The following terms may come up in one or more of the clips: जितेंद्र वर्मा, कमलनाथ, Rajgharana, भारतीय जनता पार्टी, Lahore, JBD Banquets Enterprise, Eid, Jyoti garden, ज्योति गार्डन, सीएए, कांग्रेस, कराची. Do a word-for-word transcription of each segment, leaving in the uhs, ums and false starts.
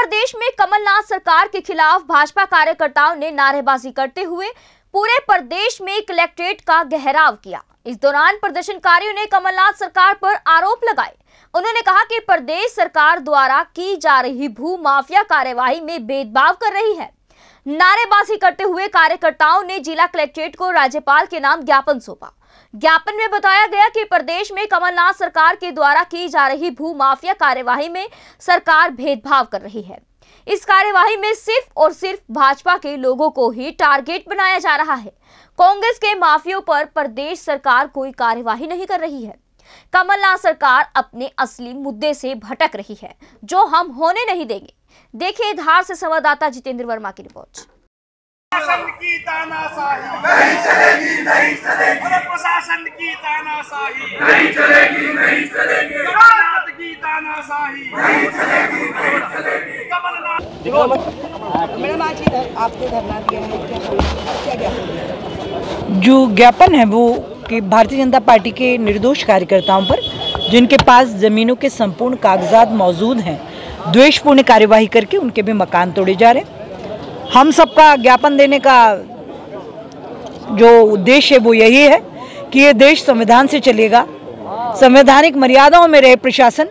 प्रदेश में कमलनाथ सरकार के खिलाफ भाजपा कार्यकर्ताओं ने नारेबाजी करते हुए पूरे प्रदेश में कलेक्ट्रेट का घेराव किया। इस दौरान प्रदर्शनकारियों ने कमलनाथ सरकार पर आरोप लगाए। उन्होंने कहा कि प्रदेश सरकार द्वारा की जा रही भू माफिया कार्यवाही में भेदभाव कर रही है। नारेबाजी करते हुए कार्यकर्ताओं ने जिला कलेक्ट्रेट को राज्यपाल के नाम ज्ञापन सौंपा। ज्ञापन में बताया गया कि प्रदेश में कमलनाथ सरकार के द्वारा की जा रही भू माफिया कार्यवाही में सरकार भेदभाव कर रही है। इस कार्यवाही में सिर्फ और सिर्फ भाजपा के लोगों को ही टारगेट बनाया जा रहा है। कांग्रेस के माफियों पर प्रदेश सरकार कोई कार्यवाही नहीं कर रही है। कमलनाथ सरकार अपने असली मुद्दे से भटक रही है, जो हम होने नहीं देंगे। देखिए धार से संवाददाता जितेंद्र वर्मा की रिपोर्ट। प्रशासन की तानाशाही नहीं चलेगी, नहीं चलेगी। प्रशासन की तानाशाही नहीं चलेगी, नहीं चलेगी। कमलनाथ की तानाशाही नहीं चलेगी, नहीं चलेगी। कमलनाथ मैडम आज आपको धरना दिया है, क्या ज्ञापन? जो ज्ञापन है वो कि भारतीय जनता पार्टी के निर्दोष कार्यकर्ताओं पर, जिनके पास जमीनों के संपूर्ण कागजात मौजूद हैं, द्वेषपूर्ण कार्यवाही करके उनके भी मकान तोड़े जा रहे हैं। हम सबका ज्ञापन देने का जो उद्देश्य है वो यही है कि ये देश संविधान से चलेगा, संवैधानिक मर्यादाओं में रहे प्रशासन,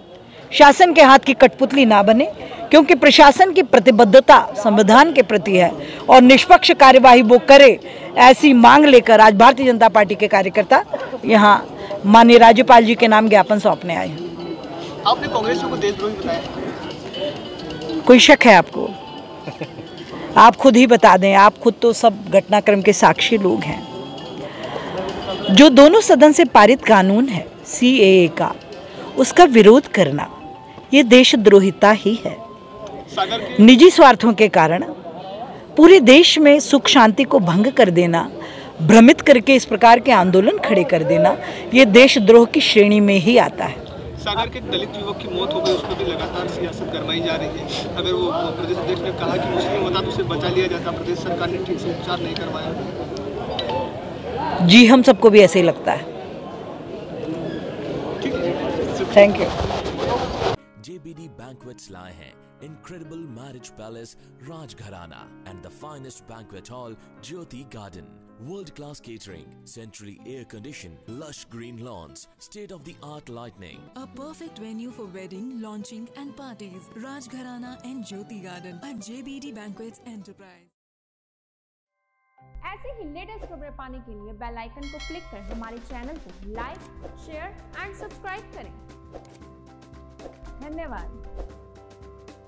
शासन के हाथ की कठपुतली ना बने, क्योंकि प्रशासन की प्रतिबद्धता संविधान के प्रति है और निष्पक्ष कार्यवाही वो करे, ऐसी मांग लेकर आज भारतीय जनता पार्टी के कार्यकर्ता यहाँ माननीय राज्यपाल जी के नाम ज्ञापन सौंपने आए हैं। आपने कांग्रेस को देशद्रोही बताया, कोई शक है आपको? आप खुद ही बता दें, आप खुद तो सब घटनाक्रम के साक्षी लोग हैं। जो दोनों सदन से पारित कानून है सीएए का, उसका विरोध करना ये देशद्रोहिता ही है। निजी स्वार्थों के कारण पूरे देश में सुख शांति को भंग कर देना, भ्रमित करके इस प्रकार के आंदोलन खड़े कर देना, ये देशद्रोह की श्रेणी में ही आता है। सागर के दलित युवक की मौत हो गई, उसको भी लगातार सियासत करवाई जा रही है। अगर वो प्रदेश अध्यक्ष ने कहा कि मुस्लिम होता तो उसे बचा लिया जाता, प्रदेश सरकार ने ठीक से उपचार नहीं करवाया। जी हम सबको भी ऐसे ही लगता है। Thank you. जेबीडी बैंक्वेट्स लाए हैं incredible marriage palace Rajgharana and the finest banquet hall ज्योति गार्डन। World class catering, centrally air conditioned, lush green lawns, state of the art lighting. A perfect venue for wedding, launching and parties. Rajgharana and Jyoti Garden at J B D Banquets Enterprise. ऐसे ही latest खबरें पाने के लिए bell icon को click करें, हमारे channel को like, share and subscribe करें। धन्यवाद।